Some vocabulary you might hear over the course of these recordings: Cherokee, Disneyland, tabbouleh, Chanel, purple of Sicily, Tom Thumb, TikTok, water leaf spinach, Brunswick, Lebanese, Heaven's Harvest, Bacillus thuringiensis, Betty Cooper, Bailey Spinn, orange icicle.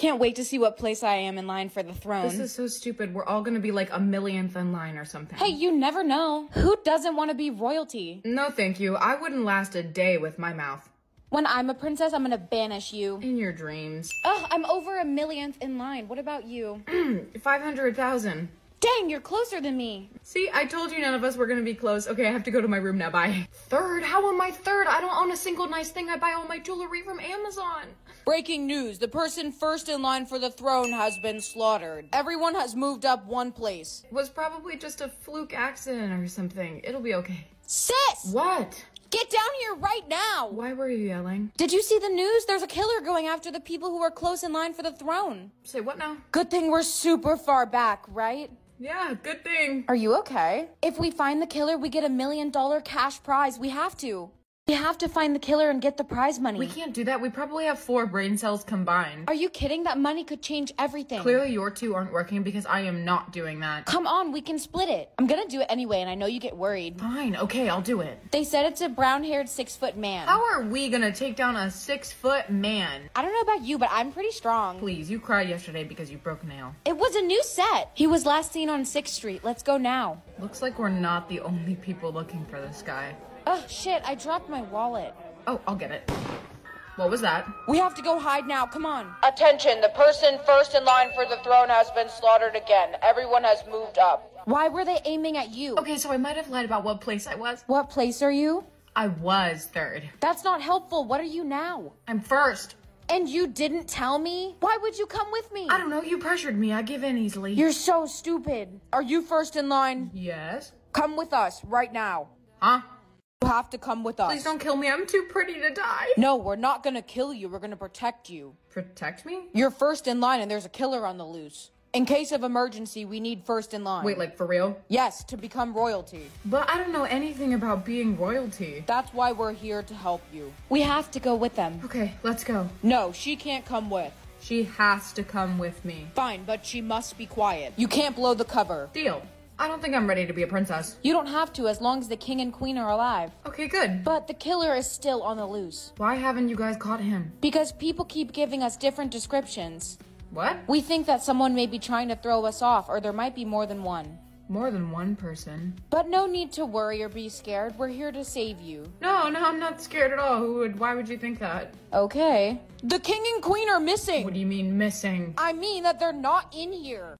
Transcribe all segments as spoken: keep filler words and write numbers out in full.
Can't wait to see what place I am in line for the throne. This is so stupid. We're all gonna be like a millionth in line or something. Hey, you never know. Who doesn't want to be royalty? No, thank you. I wouldn't last a day with my mouth. When I'm a princess, I'm gonna banish you. In your dreams. Ugh, I'm over a millionth in line. What about you? five hundred thousand. Dang, you're closer than me. See, I told you none of us were gonna be close. Okay, I have to go to my room now, bye. Third, how am I third? I don't own a single nice thing. I buy all my jewelry from Amazon. Breaking news, the person first in line for the throne has been slaughtered. Everyone has moved up one place. It was probably just a fluke accident or something. It'll be okay. Sis! What? Get down here right now! Why were you yelling? Did you see the news? There's a killer going after the people who are close in line for the throne. Say what now? Good thing we're super far back, right? Yeah, good thing. Are you okay? If we find the killer, we get a million dollar cash prize. We have to. We have to find the killer and get the prize money. We can't do that. We probably have four brain cells combined. Are you kidding? That money could change everything. Clearly your two aren't working because I am not doing that. Come on, we can split it. I'm gonna do it anyway, and I know you get worried. Fine, okay, I'll do it. They said it's a brown-haired six-foot man. How are we gonna take down a six-foot man? I don't know about you, but I'm pretty strong. Please, you cried yesterday because you broke a nail. It was a new set. He was last seen on sixth street. Let's go now. Looks like we're not the only people looking for this guy. Oh, shit, I dropped my wallet. Oh, I'll get it. What was that? We have to go hide now, come on. Attention, the person first in line for the throne has been slaughtered again. Everyone has moved up. Why were they aiming at you? Okay, so I might have lied about what place I was. What place are you? I was third. That's not helpful. What are you now? I'm first. And you didn't tell me? Why would you come with me? I don't know, you pressured me. I give in easily. You're so stupid. Are you first in line? Yes. Come with us right now. Huh? You have to come with us. Please don't kill me. I'm too pretty to die. No, we're not gonna kill you. We're gonna protect you. Protect me? You're first in line and there's a killer on the loose. In case of emergency, we need first in line. Wait, like for real? Yes, to become royalty. But I don't know anything about being royalty. That's why we're here to help you. We have to go with them. Okay, let's go. No, she can't come with. She has to come with me. Fine, but she must be quiet. You can't blow the cover. Deal. I don't think I'm ready to be a princess. You don't have to, as long as the king and queen are alive. Okay, good. But the killer is still on the loose. Why haven't you guys caught him? Because people keep giving us different descriptions. What? We think that someone may be trying to throw us off, or there might be more than one. More than one person? But no need to worry or be scared. We're here to save you. No, no, I'm not scared at all. Who would? Why would you think that? Okay. The king and queen are missing. What do you mean missing? I mean that they're not in here.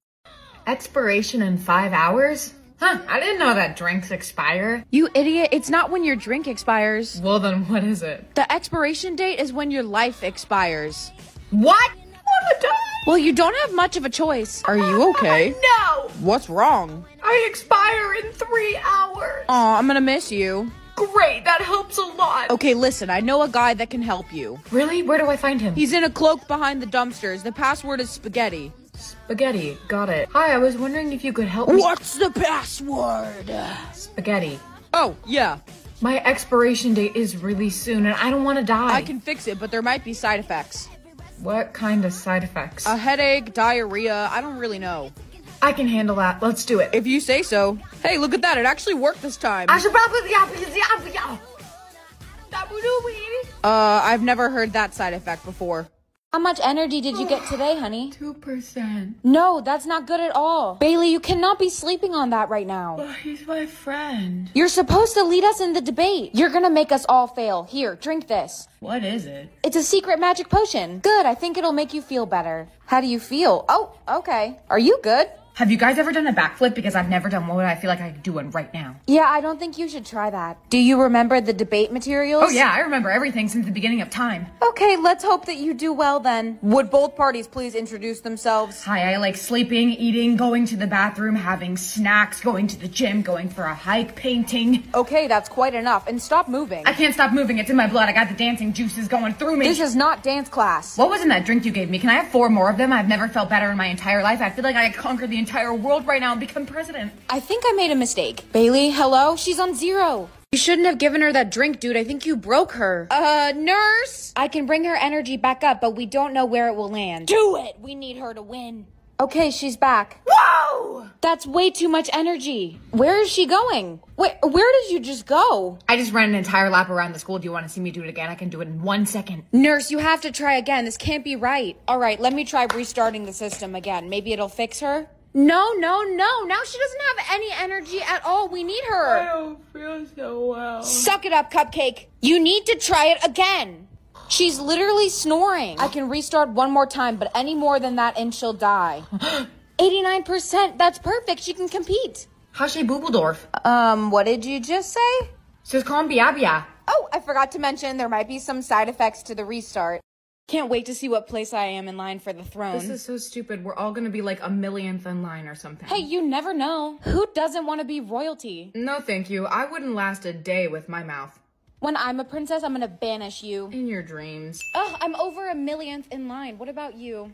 Expiration in five hours? Huh, I didn't know that drinks expire. You idiot, it's not when your drink expires. Well then, what is it? The expiration date is when your life expires. What? What a dog! Well, you don't have much of a choice. Are you okay? No! What's wrong? I expire in three hours. Aw, I'm gonna miss you. Great, that helps a lot. Okay, listen, I know a guy that can help you. Really? Where do I find him? He's in a cloak behind the dumpsters. The password is spaghetti. Spaghetti, got it. Hi, I was wondering if you could help me- What's the password? Spaghetti. Oh, yeah. My expiration date is really soon and I don't want to die. I can fix it, but there might be side effects. What kind of side effects? A headache, diarrhea, I don't really know. I can handle that, let's do it. If you say so. Hey, look at that, it actually worked this time. I should probably- Uh, I've never heard that side effect before. How much energy did you get today, honey? two percent. No, that's not good at all. Bailey, you cannot be sleeping on that right now. Well, he's my friend. You're supposed to lead us in the debate. You're gonna make us all fail. Here, drink this. What is it? It's a secret magic potion. Good, I think it'll make you feel better. How do you feel? Oh, okay. Are you good? Have you guys ever done a backflip? Because I've never done one, and I feel like I could do one right now. Yeah, I don't think you should try that. Do you remember the debate materials? Oh yeah, I remember everything since the beginning of time. Okay, let's hope that you do well then. Would both parties please introduce themselves? Hi, I like sleeping, eating, going to the bathroom, having snacks, going to the gym, going for a hike, painting. Okay, that's quite enough. And stop moving. I can't stop moving. It's in my blood. I got the dancing juices going through me. This is not dance class. What was in that drink you gave me? Can I have four more of them? I've never felt better in my entire life. I feel like I conquered the entire world right now and become president. I think I made a mistake. Bailey, hello? She's on zero. You shouldn't have given her that drink, dude. I think you broke her. Uh, nurse? I can bring her energy back up, but we don't know where it will land. Do it! We need her to win. Okay, she's back. Whoa! That's way too much energy. Where is she going? Wait, where did you just go? I just ran an entire lap around the school. Do you want to see me do it again? I can do it in one second. Nurse, you have to try again. This can't be right. All right, let me try restarting the system again. Maybe it'll fix her. No, no, no. Now she doesn't have any energy at all. We need her. I don't feel so well. Suck it up, Cupcake. You need to try it again. She's literally snoring. I can restart one more time, but any more than that and she'll die. eighty-nine percent. That's perfect. She can compete. Hashe Bubeldorf. Um, what did you just say? She's calm biabia. Oh, I forgot to mention there might be some side effects to the restart. Can't wait to see what place I am in line for the throne. This is so stupid. We're all gonna be like a millionth in line or something. Hey, you never know. Who doesn't want to be royalty? No, thank you. I wouldn't last a day with my mouth. When I'm a princess, I'm gonna banish you. In your dreams. Ugh, I'm over a millionth in line. What about you?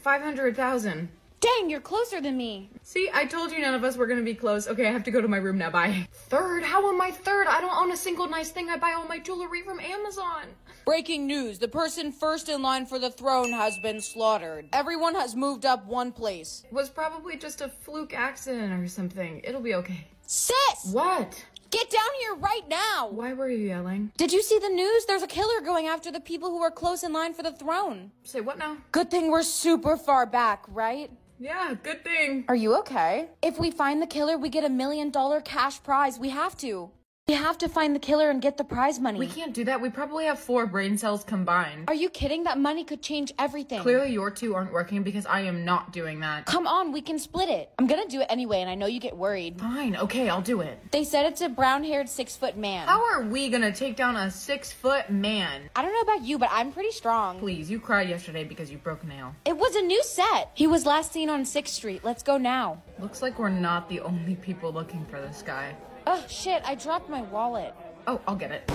five hundred thousand. Dang, you're closer than me. See, I told you none of us were gonna be close. Okay, I have to go to my room now, bye. Third, how am I third? I don't own a single nice thing. I buy all my jewelry from Amazon. Breaking news, the person first in line for the throne has been slaughtered. Everyone has moved up one place. It was probably just a fluke accident or something. It'll be okay. Sis! What? Get down here right now! Why were you yelling? Did you see the news? There's a killer going after the people who are close in line for the throne. Say what now? Good thing we're super far back, right? Yeah, good thing. Are you okay? If we find the killer, we get a million dollar cash prize. We have to. We have to find the killer and get the prize money. We can't do that. We probably have four brain cells combined. Are you kidding? That money could change everything. Clearly your two aren't working because I am not doing that. Come on, we can split it. I'm gonna do it anyway and I know you get worried. Fine, okay, I'll do it. They said it's a brown-haired six-foot man. How are we gonna take down a six-foot man? I don't know about you, but I'm pretty strong. Please, you cried yesterday because you broke a nail. It was a new set. He was last seen on sixth street. Let's go now. Looks like we're not the only people looking for this guy. Oh, shit, I dropped my wallet. Oh, I'll get it.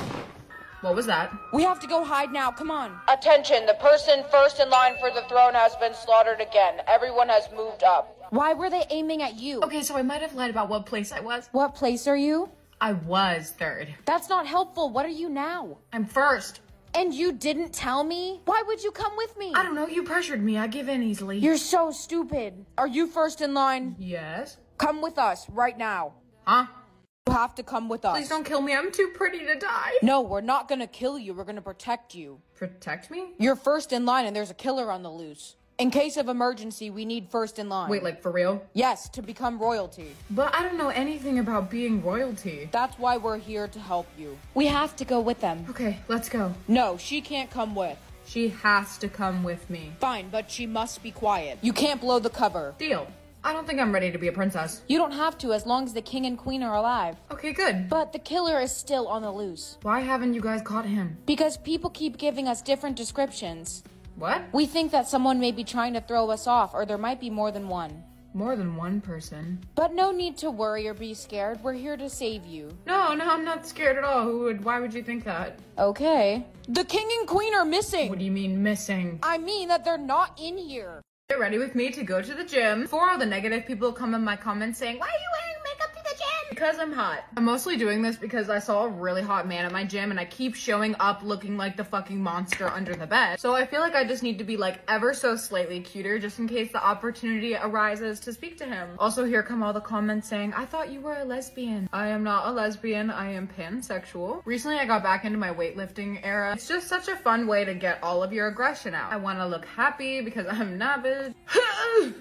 What was that? We have to go hide now, come on. Attention, the person first in line for the throne has been slaughtered again. Everyone has moved up. Why were they aiming at you? Okay, so I might have lied about what place I was. What place are you? I was third. That's not helpful. What are you now? I'm first. And you didn't tell me? Why would you come with me? I don't know, you pressured me. I give in easily. You're so stupid. Are you first in line? Yes. Come with us right now. Huh? You have to come with us. Please don't kill me. I'm too pretty to die. No, we're not gonna kill you. We're gonna protect you. Protect me? You're first in line and there's a killer on the loose. In case of emergency, we need first in line. Wait, like for real? Yes, to become royalty. But I don't know anything about being royalty. That's why we're here to help you. We have to go with them. Okay, let's go. No, she can't come with. She has to come with me. Fine, but she must be quiet. You can't blow the cover. Deal. I don't think I'm ready to be a princess. You don't have to as long as the king and queen are alive. Okay, good. But the killer is still on the loose. Why haven't you guys caught him? Because people keep giving us different descriptions. What? We think that someone may be trying to throw us off, or there might be more than one. More than one person? But no need to worry or be scared. We're here to save you. No, no, I'm not scared at all. Who would? Why would you think that? Okay. The king and queen are missing. What do you mean missing? I mean that they're not in here. Get ready with me to go to the gym. Before all the negative people come in my comments saying, why are you wearing makeup to the gym? Because I'm hot. I'm mostly doing this because I saw a really hot man at my gym and I keep showing up looking like the fucking monster under the bed. So I feel like I just need to be like ever so slightly cuter just in case the opportunity arises to speak to him. Also, here come all the comments saying, I thought you were a lesbian. I am not a lesbian. I am pansexual. Recently, I got back into my weightlifting era. It's just such a fun way to get all of your aggression out. I want to look happy because I'm not bitch.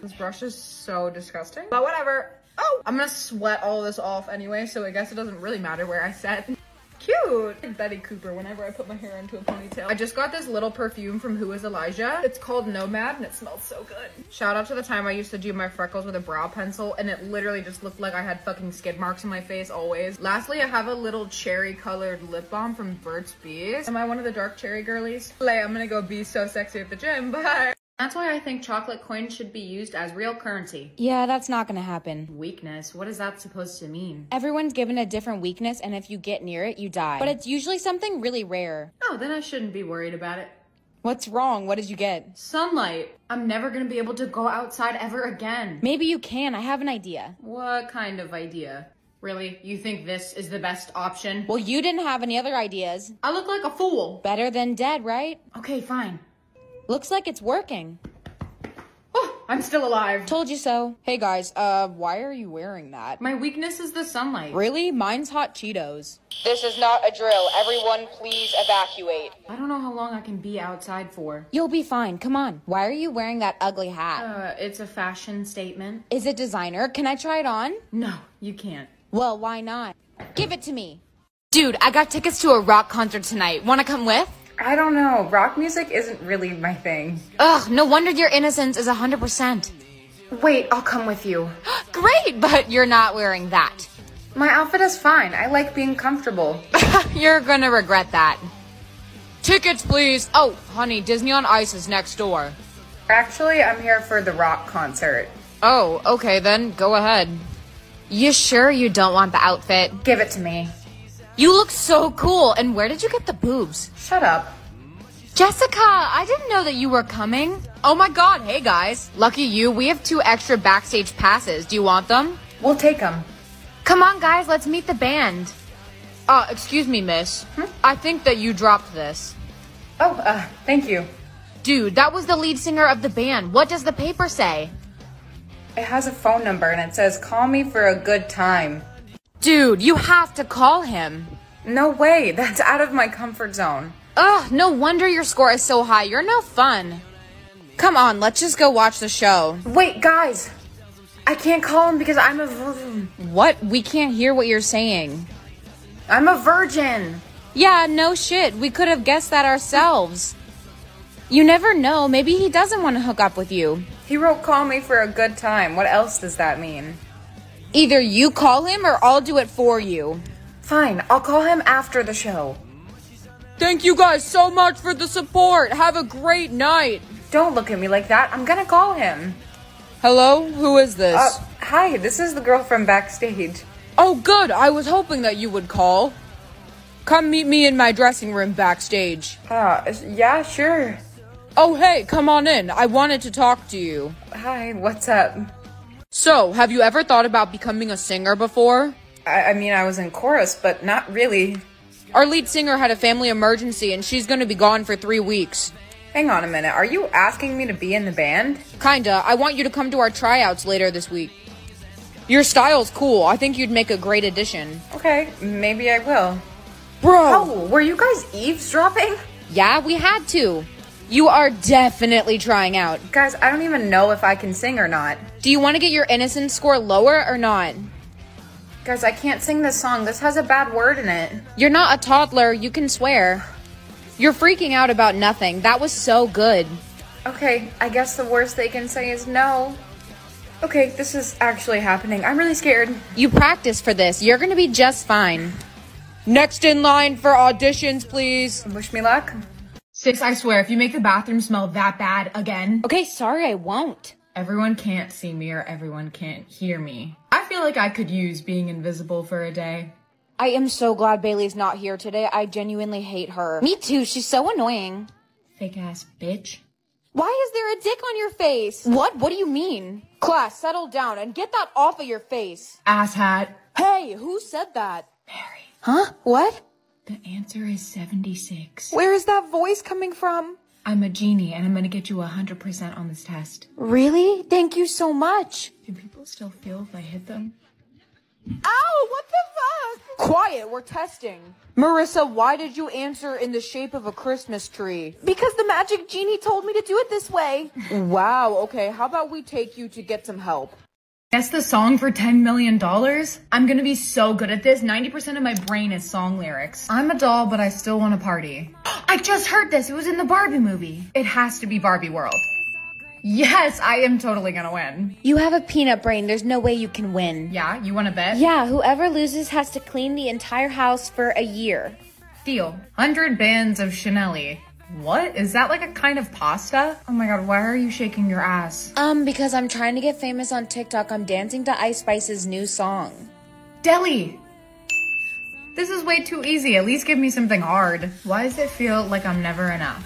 This brush is so disgusting, but whatever. Oh, I'm gonna sweat all this off anyway, so I guess it doesn't really matter where I set. Cute. Betty Cooper whenever I put my hair into a ponytail. I just got this little perfume from Who Is Elijah. It's called Nomad and it smells so good. Shout out to the time I used to do my freckles with a brow pencil and it literally just looked like I had fucking skid marks on my face always. Lastly, I have a little cherry colored lip balm from Burt's Bees. Am I one of the dark cherry girlies? Lay, I'm gonna go be so sexy at the gym. Bye. That's why I think chocolate coins should be used as real currency. Yeah, that's not gonna happen. Weakness? What is that supposed to mean? Everyone's given a different weakness, and if you get near it, you die. But it's usually something really rare. Oh, then I shouldn't be worried about it. What's wrong? What did you get? Sunlight. I'm never gonna be able to go outside ever again. Maybe you can. I have an idea. What kind of idea? Really? You think this is the best option? Well, you didn't have any other ideas. I look like a fool. Better than dead, right? Okay, fine. Looks like it's working. Oh, I'm still alive. Told you so. Hey guys, uh, why are you wearing that? My weakness is the sunlight. Really? Mine's hot Cheetos. This is not a drill. Everyone please evacuate. I don't know how long I can be outside for. You'll be fine. Come on. Why are you wearing that ugly hat? Uh, it's a fashion statement. Is it designer? Can I try it on? No, you can't. Well, why not? Give it to me. Dude, I got tickets to a rock concert tonight. Wanna come with? I don't know. Rock music isn't really my thing. Ugh, no wonder your innocence is one hundred percent. Wait, I'll come with you. Great, but you're not wearing that. My outfit is fine. I like being comfortable. You're gonna regret that. Tickets, please. Oh, honey, Disney on Ice is next door. Actually, I'm here for the rock concert. Oh, okay, then go ahead. You sure you don't want the outfit? Give it to me. You look so cool, and where did you get the boobs? Shut up. Jessica, I didn't know that you were coming. Oh my god, hey guys. Lucky you, we have two extra backstage passes. Do you want them? We'll take them. Come on guys, let's meet the band. Uh, excuse me, miss. Hmm? I think that you dropped this. Oh, uh, thank you. Dude, that was the lead singer of the band. What does the paper say? It has a phone number and it says, call me for a good time. Dude, you have to call him. No way, that's out of my comfort zone. Ugh, no wonder your score is so high, you're no fun. Come on, let's just go watch the show. Wait, guys, I can't call him because I'm a virgin. What? We can't hear what you're saying. I'm a virgin. Yeah, no shit, we could have guessed that ourselves. You never know, maybe he doesn't want to hook up with you. He wrote call me for a good time, what else does that mean? Either you call him or I'll do it for you. Fine, I'll call him after the show. Thank you guys so much for the support. Have a great night. Don't look at me like that. I'm gonna call him. Hello? Who is this? Uh, hi, this is the girl from backstage. Oh, good. I was hoping that you would call. Come meet me in my dressing room backstage. Uh, yeah, sure. Oh, hey, come on in. I wanted to talk to you. Hi, what's up? So, have you ever thought about becoming a singer before? I, I mean, I was in chorus, but not really. Our lead singer had a family emergency, and she's going to be gone for three weeks. Hang on a minute. Are you asking me to be in the band? Kinda. I want you to come to our tryouts later this week. Your style's cool. I think you'd make a great addition. Okay, maybe I will. Bro! Oh, were you guys eavesdropping? Yeah, we had to. You are definitely trying out. Guys, I don't even know if I can sing or not. Do you want to get your innocence score lower or not? Guys, I can't sing this song. This has a bad word in it. You're not a toddler. You can swear. You're freaking out about nothing. That was so good. Okay, I guess the worst they can say is no. Okay, this is actually happening. I'm really scared. You practiced for this. You're going to be just fine. Next in line for auditions, please. Wish me luck. Six, I swear, if you make the bathroom smell that bad again... Okay, sorry, I won't. Everyone can't see me or everyone can't hear me. I feel like I could use being invisible for a day. I am so glad Bailey's not here today. I genuinely hate her. Me too, she's so annoying. Fake ass bitch. Why is there a dick on your face? What? What do you mean? Class, settle down and get that off of your face. Asshat. Hey, who said that? Mary. Huh? What? The answer is seventy-six. Where is that voice coming from? I'm a genie, and I'm gonna get you one hundred percent on this test. Really? Thank you so much. Do people still feel if I hit them? Ow! What the fuck? Quiet, we're testing. Marissa, why did you answer in the shape of a Christmas tree? Because the magic genie told me to do it this way. Wow, okay, how about we take you to get some help? Guess the song for ten million dollars? I'm gonna be so good at this. ninety percent of my brain is song lyrics. I'm a doll, but I still want to party. I just heard this. It was in the Barbie movie. It has to be Barbie World. Yes, I am totally gonna win. You have a peanut brain. There's no way you can win. Yeah, you wanna bet? Yeah, whoever loses has to clean the entire house for a year. Deal. one hundred bands of Chanel-y. What? Is that like a kind of pasta? Oh my god, why are you shaking your ass? Um, because I'm trying to get famous on TikTok. I'm dancing to Ice Spice's new song. Deli! This is way too easy. At least give me something hard. Why does it feel like I'm never enough?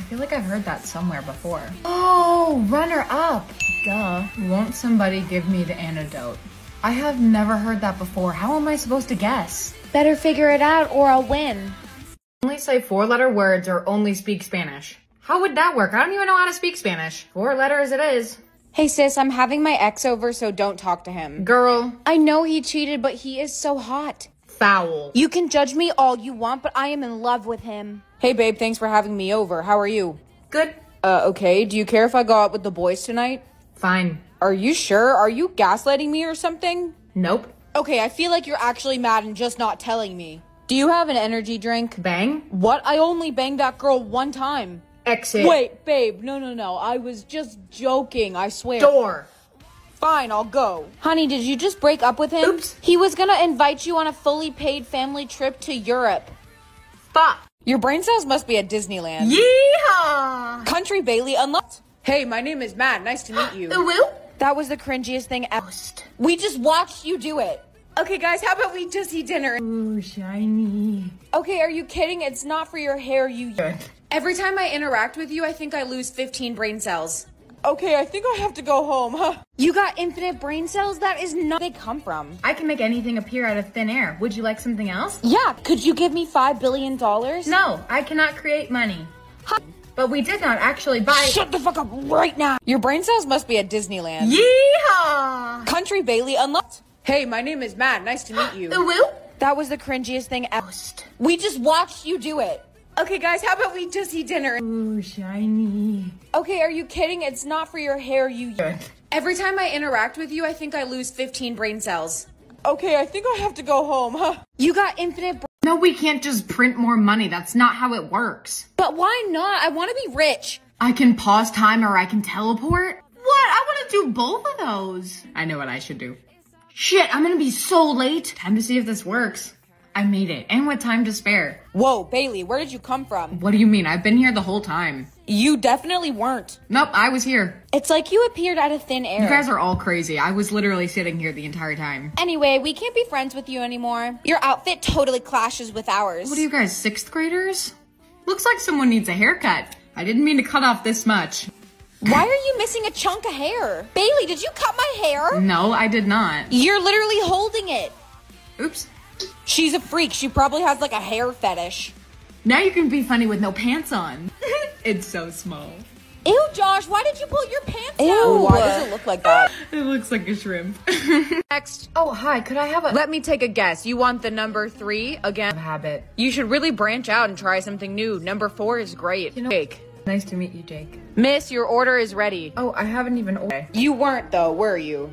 I feel like I've heard that somewhere before. Oh, runner up! Duh. Won't somebody give me the antidote? I have never heard that before. How am I supposed to guess? Better figure it out or I'll win. Only say four-letter words or only speak Spanish. How would that work? I don't even know how to speak Spanish. Four letters it is. Hey sis, I'm having my ex over, so don't talk to him. Girl. I know he cheated, but he is so hot. Foul. You can judge me all you want, but I am in love with him. Hey babe, thanks for having me over. How are you? Good. Uh, okay. Do you care if I go out with the boys tonight? Fine. Are you sure? Are you gaslighting me or something? Nope. Okay, I feel like you're actually mad and just not telling me. Do you have an energy drink? Bang? What? I only banged that girl one time. Exit. Wait, babe, no, no, no. I was just joking, I swear. Door. Fine, I'll go. Honey, did you just break up with him? Oops. He was gonna invite you on a fully paid family trip to Europe. Fuck. Your brain cells must be at Disneyland. Yeehaw! Country Bailey unlocked. Hey, my name is Matt. Nice to meet you. Will? That was the cringiest thing ever. We just watched you do it. Okay, guys, how about we just eat dinner? Ooh, shiny. Okay, are you kidding? It's not for your hair, you... Every time I interact with you, I think I lose fifteen brain cells. Okay, I think I have to go home, huh? You got infinite brain cells? That is not where they come from. I can make anything appear out of thin air. Would you like something else? Yeah, could you give me five billion dollars? No, I cannot create money. Huh. But we did not actually buy- Shut the fuck up right now! Your brain cells must be at Disneyland. Yeehaw! Country Bailey unlocked. Hey, my name is Matt. Nice to meet you. Will? That was the cringiest thing ever. We just watched you do it. Okay, guys, how about we just eat dinner? Ooh, shiny. Okay, are you kidding? It's not for your hair, you... Every time I interact with you, I think I lose fifteen brain cells. Okay, I think I have to go home, huh? You got infinite brain... No, we can't just print more money. That's not how it works. But why not? I want to be rich. I can pause time or I can teleport. What? I want to do both of those. I know what I should do. Shit, I'm gonna be so late. Time to see if this works. I made it, and with time to spare. Whoa, Bailey, where did you come from? What do you mean? I've been here the whole time. You definitely weren't. Nope, I was here. It's like you appeared out of thin air. You guys are all crazy. I was literally sitting here the entire time. Anyway, we can't be friends with you anymore. Your outfit totally clashes with ours. What are you guys, sixth graders? Looks like someone needs a haircut. I didn't mean to cut off this much. Why are you missing a chunk of hair? Bailey, did you cut my hair? No, I did not. You're literally holding it. Oops. She's a freak. She probably has like a hair fetish. Now you can be funny with no pants on. It's so small. Ew, Josh, why did you pull your pants Ew. Down? Why does it look like that? It looks like a shrimp. Next. Oh, hi, could I have a- Let me take a guess. You want the number three again? Habit. You should really branch out and try something new. Number four is great. You know Jake. Nice to meet you, Jake. Miss, your order is ready. Oh, I haven't even ordered. You weren't though, were you?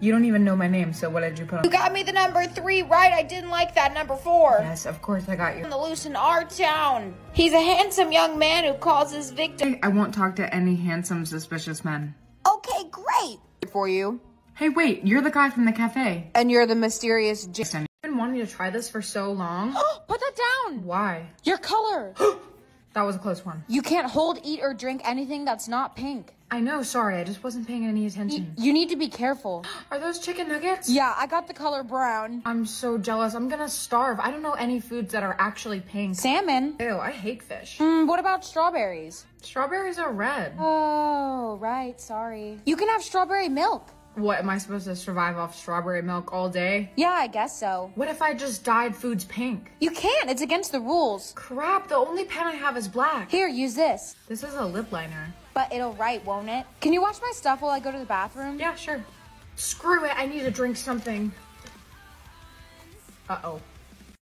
You don't even know my name, so what did you put on? You got me the number three right, I didn't like that number four. Yes, of course I got you. On the loose in our town. He's a handsome young man who calls his victim. I won't talk to any handsome, suspicious men. Okay, great. For you. Hey, wait, you're the guy from the cafe. And you're the mysterious Jason. I've been wanting to try this for so long. Put that down. Why? Your color. That was a close one. You can't hold, eat, or drink anything that's not pink. I know, sorry, I just wasn't paying any attention. Y- you need to be careful. Are those chicken nuggets? Yeah, I got the color brown. I'm so jealous. I'm gonna starve. I don't know any foods that are actually pink. Salmon. Ew, I hate fish. Mm, what about strawberries? Strawberries are red. Oh, right, sorry. You can have strawberry milk. What, am I supposed to survive off strawberry milk all day? Yeah, I guess so. What if I just dyed foods pink? You can't, it's against the rules. Crap, the only pen I have is black. Here, use this. This is a lip liner. But it'll write, won't it? Can you wash my stuff while I go to the bathroom? Yeah, sure. Screw it, I need to drink something. Uh-oh.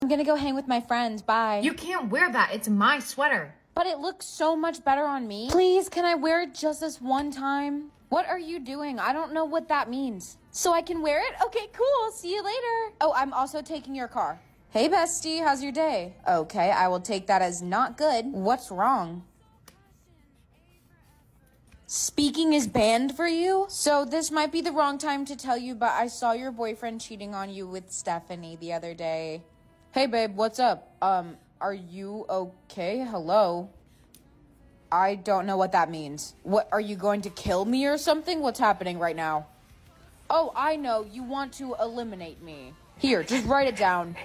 I'm gonna go hang with my friends, bye. You can't wear that, it's my sweater. But it looks so much better on me. Please, can I wear it just this one time? What are you doing? I don't know what that means. So I can wear it? Okay, cool. See you later. Oh, I'm also taking your car. Hey, bestie. How's your day? Okay, I will take that as not good. What's wrong? Speaking is banned for you? So this might be the wrong time to tell you, but I saw your boyfriend cheating on you with Stephanie the other day. Hey, babe, what's up? Um, are you okay? Hello? I don't know what that means. What, are you going to kill me or something? What's happening right now? Oh, I know. You want to eliminate me. Here, just write it down.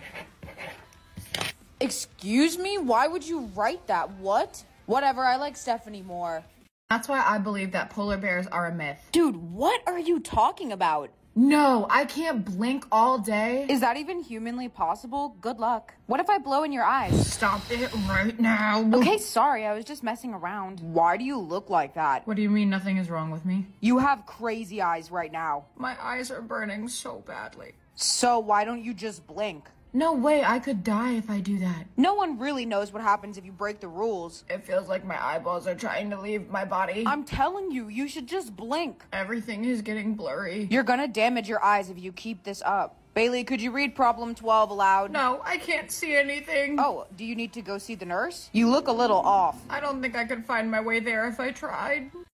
Excuse me? Why would you write that? What? Whatever, I like Stephanie more. That's why I believe that polar bears are a myth. Dude, what are you talking about? No, I can't blink all day. Is that even humanly possible? Good luck. What if I blow in your eyes? Stop it right now. Okay, sorry, I was just messing around. Why do you look like that? What do you mean nothing is wrong with me? You have crazy eyes right now. My eyes are burning so badly. So why don't you just blink? No way, I could die if I do that. No one really knows what happens if you break the rules. It feels like my eyeballs are trying to leave my body. I'm telling you, you should just blink. Everything is getting blurry. You're gonna damage your eyes if you keep this up. Bailey, could you read problem twelve aloud? No, I can't see anything. Oh, do you need to go see the nurse? You look a little off. I don't think I could find my way there if I tried.